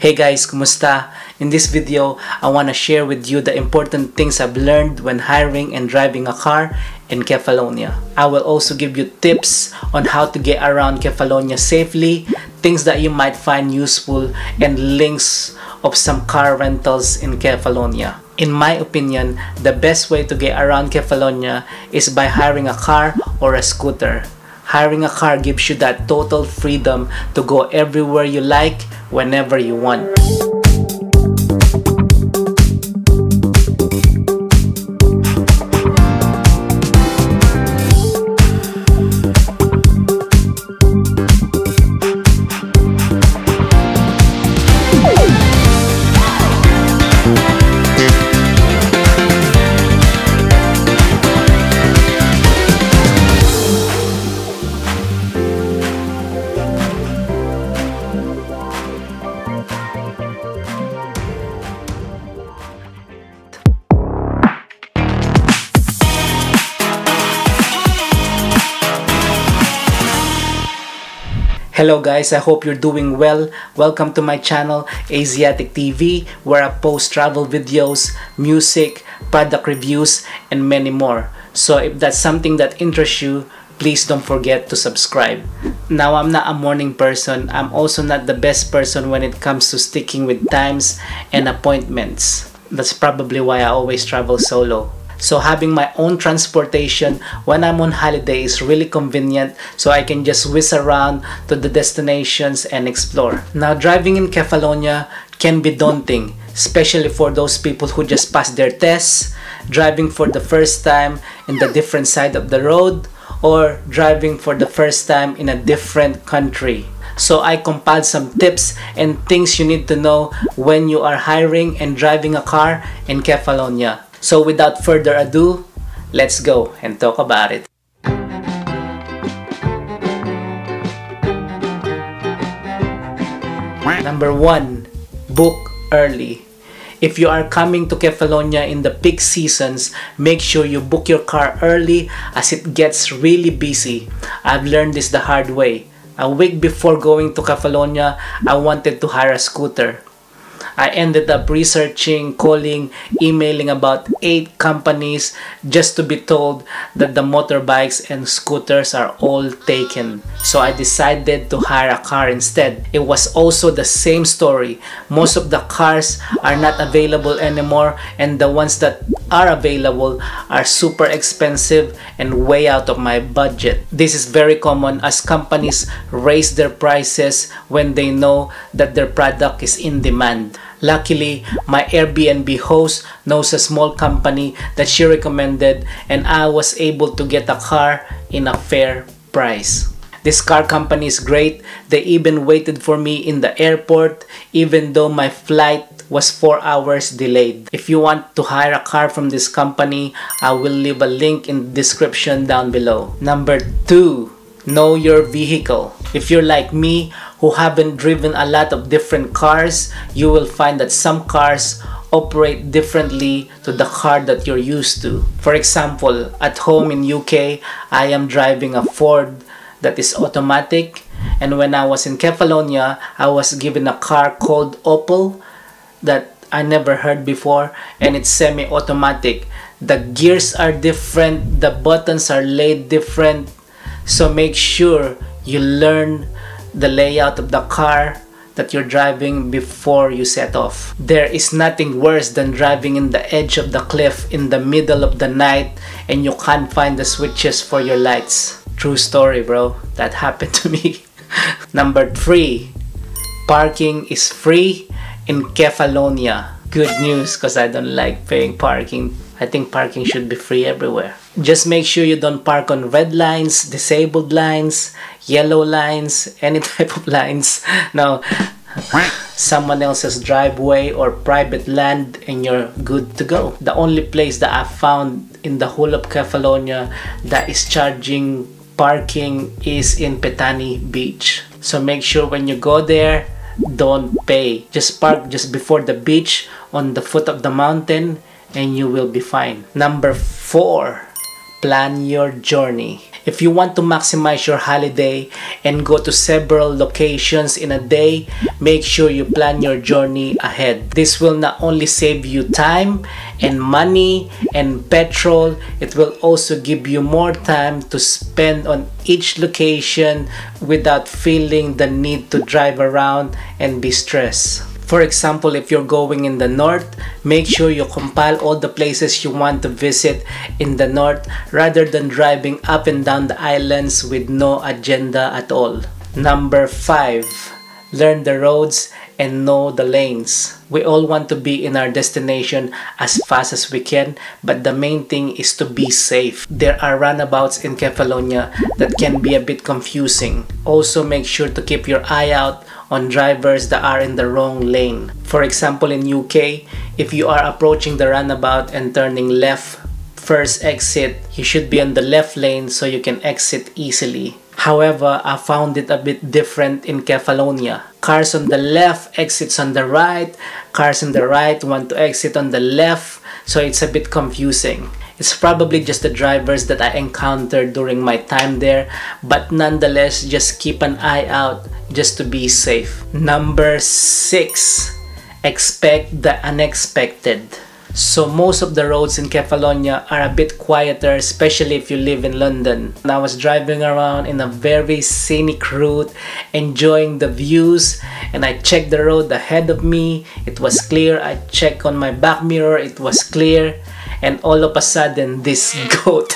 Hey guys, kumusta? In this video, I want to share with you the important things I've learned when hiring and driving a car in Kefalonia. I will also give you tips on how to get around Kefalonia safely, things that you might find useful, and links of some car rentals in Kefalonia. In my opinion, the best way to get around Kefalonia is by hiring a car or a scooter. Hiring a car gives you that total freedom to go everywhere you like, whenever you want. Hello guys, I hope you're doing well. Welcome to my channel, Asiatic TV, where I post travel videos, music, product reviews, and many more. So if that's something that interests you, please don't forget to subscribe. Now, I'm not a morning person. I'm also not the best person when it comes to sticking with times and appointments. That's probably why I always travel solo. So having my own transportation when I'm on holiday is really convenient, so I can just whiz around to the destinations and explore. Now, driving in Kefalonia can be daunting, especially for those people who just passed their tests, driving for the first time in the different side of the road, or driving for the first time in a different country. So I compiled some tips and things you need to know when you are hiring and driving a car in Kefalonia. So without further ado, let's go and talk about it. Number 1. Book early. If you are coming to Kefalonia in the peak seasons, make sure you book your car early as it gets really busy. I've learned this the hard way. A week before going to Kefalonia, I wanted to hire a scooter. I ended up researching, calling, emailing about 8 companies just to be told that the motorbikes and scooters are all taken. So I decided to hire a car instead. It was also the same story. Most of the cars are not available anymore, and the ones that are available are super expensive and way out of my budget. This is very common as companies raise their prices when they know that their product is in demand. Luckily, my Airbnb host knows a small company that she recommended, and I was able to get a car in a fair price. This car company is great. They even waited for me in the airport, even though my flight was 4 hours delayed. If you want to hire a car from this company, I will leave a link in the description down below. Number 2, know your vehicle. If you're like me, who haven't driven a lot of different cars, you will find that some cars operate differently to the car that you're used to. For example, at home in UK, I am driving a Ford that is automatic, and when I was in Kefalonia, I was given a car called Opel that I never heard before, and it's semi-automatic. The gears are different, the buttons are laid different, so make sure you learn the layout of the car that you're driving before you set off. There is nothing worse than driving in the edge of the cliff in the middle of the night and you can't find the switches for your lights. True story, bro. That happened to me. Number 3, parking is free in Kefalonia. Good news, because I don't like paying parking. I think parking should be free everywhere. Just make sure you don't park on red lines, disabled lines, yellow lines, any type of lines. No, someone else's driveway or private land, and you're good to go. The only place that I found in the whole of Kefalonia that is charging parking is in Petani Beach. So make sure when you go there, don't pay. Just park just before the beach on the foot of the mountain, and you will be fine. Number 4, plan your journey. If you want to maximize your holiday and go to several locations in a day, make sure you plan your journey ahead. This will not only save you time and money and petrol, it will also give you more time to spend on each location without feeling the need to drive around and be stressed. For example, if you're going in the north, make sure you compile all the places you want to visit in the north rather than driving up and down the islands with no agenda at all. Number 5. Learn the roads and know the lanes. We all want to be in our destination as fast as we can, but the main thing is to be safe. There are runabouts in Kefalonia that can be a bit confusing. Also, make sure to keep your eye out on drivers that are in the wrong lane. For example, in UK, if you are approaching the runabout and turning left first exit, you should be on the left lane so you can exit easily. However, I found it a bit different in Kefalonia. Cars on the left, exits on the right. Cars on the right want to exit on the left, so it's a bit confusing. It's probably just the drivers that I encountered during my time there, but nonetheless, just keep an eye out just to be safe. Number 6, expect the unexpected. So most of the roads in Kefalonia are a bit quieter, especially if you live in London. I was driving around in a very scenic route, enjoying the views, and I checked the road ahead of me. It was clear. I checked on my back mirror. It was clear. And all of a sudden, this goat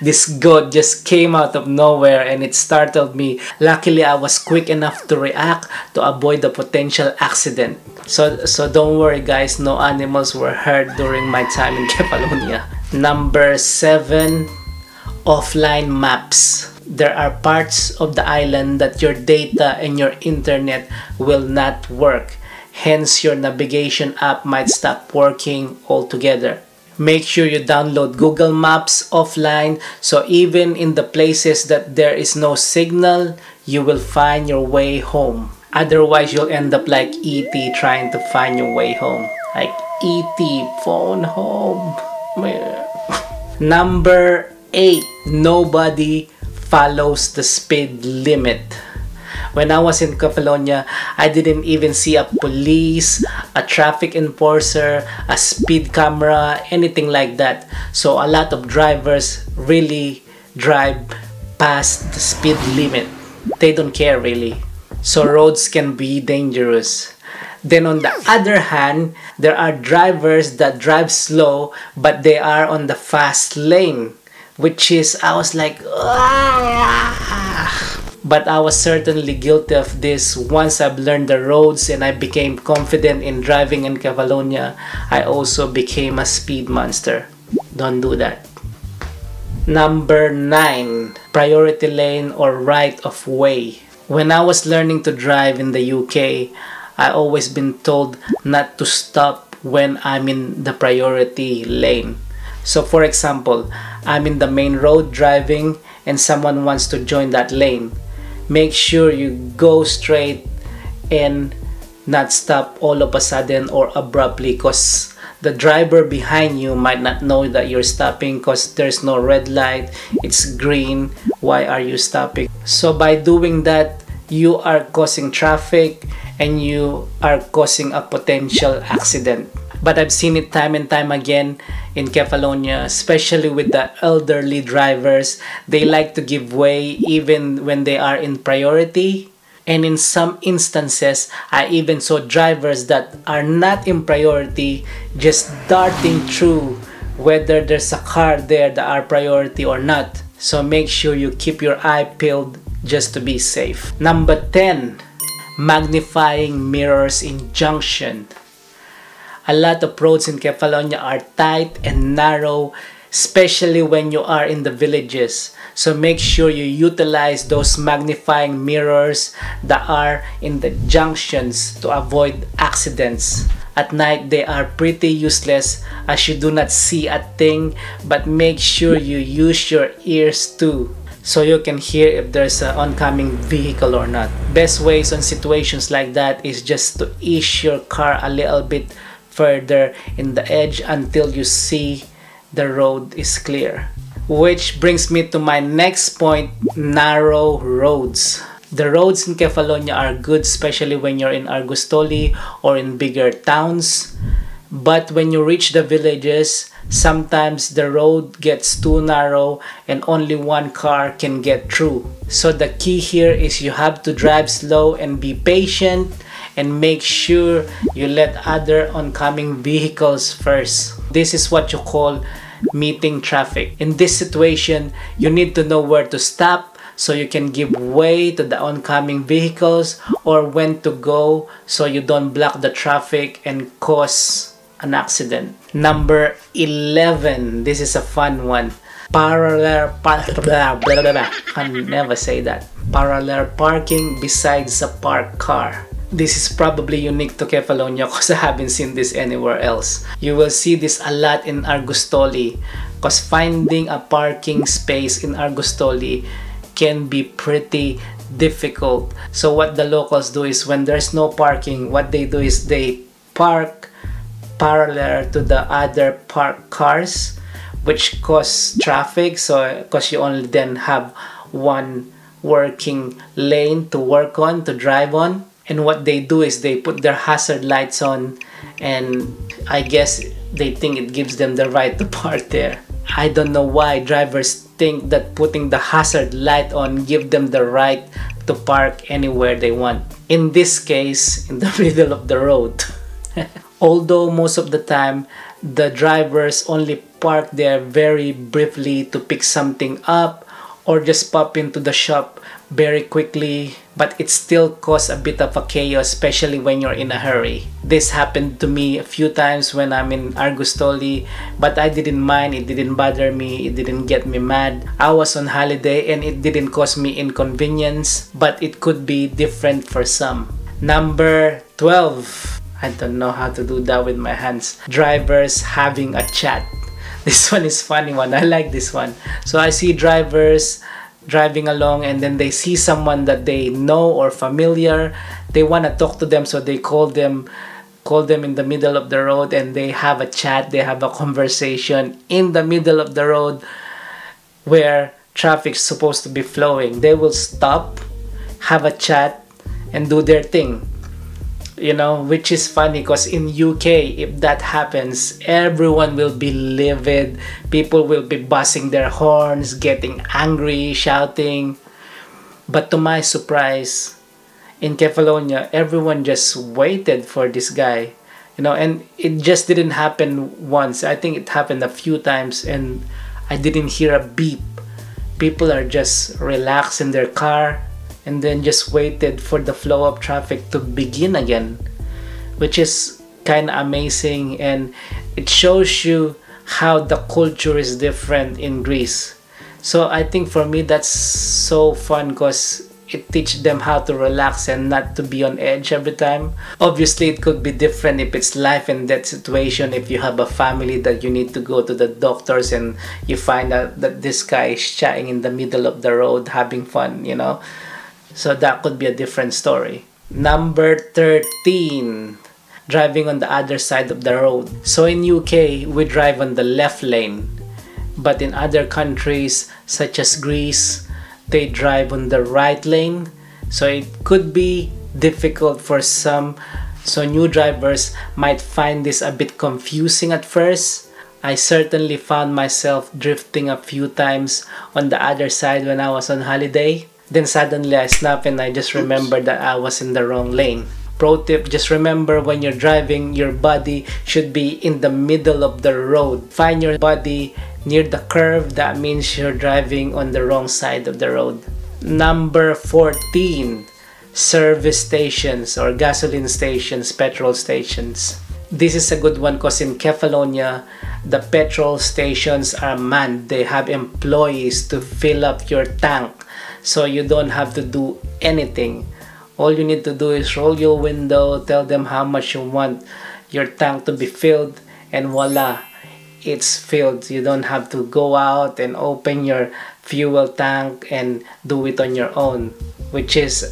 this goat just came out of nowhere, and it startled me. Luckily, I was quick enough to react to avoid the potential accident. So don't worry guys, no animals were hurt during my time in Kefalonia. Number 7, offline maps. There are parts of the island that your data and your internet will not work. Hence, your navigation app might stop working altogether. Make sure you download Google Maps offline, so even in the places that there is no signal, you will find your way home. Otherwise, you'll end up like E.T. trying to find your way home. Like, E.T. phone home. Number 8. Nobody follows the speed limit. When I was in Kefalonia, I didn't even see a police, a traffic enforcer, a speed camera, anything like that. So a lot of drivers really drive past the speed limit. They don't care really. So roads can be dangerous. Then on the other hand, there are drivers that drive slow, but they are on the fast lane, which is, I was like, aah! But I was certainly guilty of this. Once I've learned the roads and I became confident in driving in Kefalonia, I also became a speed monster. Don't do that. Number 9, priority lane or right of way. When I was learning to drive in the UK, I always been told not to stop when I'm in the priority lane. So for example, I'm in the main road driving and someone wants to join that lane. Make sure you go straight and not stop all of a sudden or abruptly, because the driver behind you might not know that you're stopping, because there's no red light, it's green. Why are you stopping? So by doing that, you are causing traffic and you are causing a potential accident. But I've seen it time and time again in Kefalonia, especially with the elderly drivers. They like to give way even when they are in priority. And in some instances, I even saw drivers that are not in priority just darting through, whether there's a car there that are priority or not. So make sure you keep your eye peeled just to be safe. Number 10, magnifying mirrors injunction. A lot of roads in Kefalonia are tight and narrow, especially when you are in the villages. So make sure you utilize those magnifying mirrors that are in the junctions to avoid accidents. At night, they are pretty useless as you do not see a thing, but make sure you use your ears too, so you can hear if there's an oncoming vehicle or not. Best ways on situations like that is just to ease your car a little bit further in the edge until you see the road is clear. Which brings me to my next point, narrow roads. The roads in Kefalonia are good, especially when you're in Argostoli or in bigger towns. But when you reach the villages, sometimes the road gets too narrow and only one car can get through. So the key here is you have to drive slow and be patient and make sure you let other oncoming vehicles first. This is what you call meeting traffic. In this situation, you need to know where to stop so you can give way to the oncoming vehicles, or when to go so you don't block the traffic and cause an accident. Number 11. This is a fun one. Parallel parking besides a parked car. This is probably unique to Kefalonia because I haven't seen this anywhere else. You will see this a lot in Argostoli because finding a parking space in Argostoli can be pretty difficult. So what the locals do is when there's no parking, what they do is they park parallel to the other parked cars, which cause traffic. So because you only then have one working lane to work on, to drive on. And what they do is they put their hazard lights on, and I guess they think it gives them the right to park there. I don't know why drivers think that putting the hazard light on gives them the right to park anywhere they want. In this case, in the middle of the road. Although most of the time, the drivers only park there very briefly to pick something up or just pop into the shop very quickly, but it still causes a bit of a chaos, especially when you're in a hurry. This happened to me a few times when I'm in Argostoli, but I didn't mind. It didn't bother me. It didn't get me mad. I was on holiday and it didn't cause me inconvenience, but it could be different for some. Number 12. I don't know how to do that with my hands. Drivers having a chat. This one is funny one. I like this one. So I see drivers driving along, and then they see someone that they know or familiar. They want to talk to them, so they call them in the middle of the road, and they have a chat, they have a conversation in the middle of the road where traffic's supposed to be flowing. They will stop, have a chat, and do their thing, you know, which is funny because in UK, if that happens, everyone will be livid. People will be buzzing their horns, getting angry, shouting. But to my surprise, in Kefalonia, everyone just waited for this guy, you know, and it just didn't happen once. I think it happened a few times and I didn't hear a beep. People are just relaxed in their car, and then just waited for the flow of traffic to begin again, which is kind of amazing, and it shows you how the culture is different in Greece. So I think for me that's so fun because it teaches them how to relax and not to be on edge every time. Obviously it could be different if it's life and death situation, if you have a family that you need to go to the doctors and you find out that this guy is chatting in the middle of the road having fun, you know. So that could be a different story. Number 13, driving on the other side of the road. So in UK, we drive on the left lane, but in other countries such as Greece, they drive on the right lane. So it could be difficult for some. So new drivers might find this a bit confusing at first. I certainly found myself drifting a few times on the other side when I was on holiday. Then suddenly I snapped and I just remembered that I was in the wrong lane. Pro tip, just remember when you're driving, your body should be in the middle of the road. Find your body near the curve. That means you're driving on the wrong side of the road. Number 14, service stations or gasoline stations, petrol stations. This is a good one because in Kefalonia, the petrol stations are manned. They have employees to fill up your tank. So you don't have to do anything. All you need to do is roll your window, tell them how much you want your tank to be filled, and voila, it's filled. You don't have to go out and open your fuel tank and do it on your own, which is,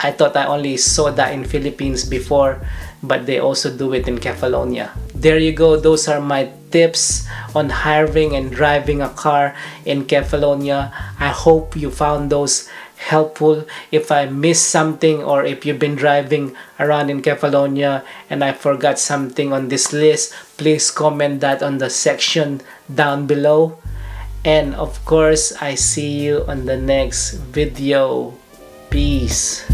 I thought I only saw that in Philippines before, but they also do it in Kefalonia. There you go, those are my tips on hiring and driving a car in Kefalonia. I hope you found those helpful. If I missed something, or if you've been driving around in Kefalonia and I forgot something on this list, please comment that on the section down below. And of course, I see you on the next video. Peace.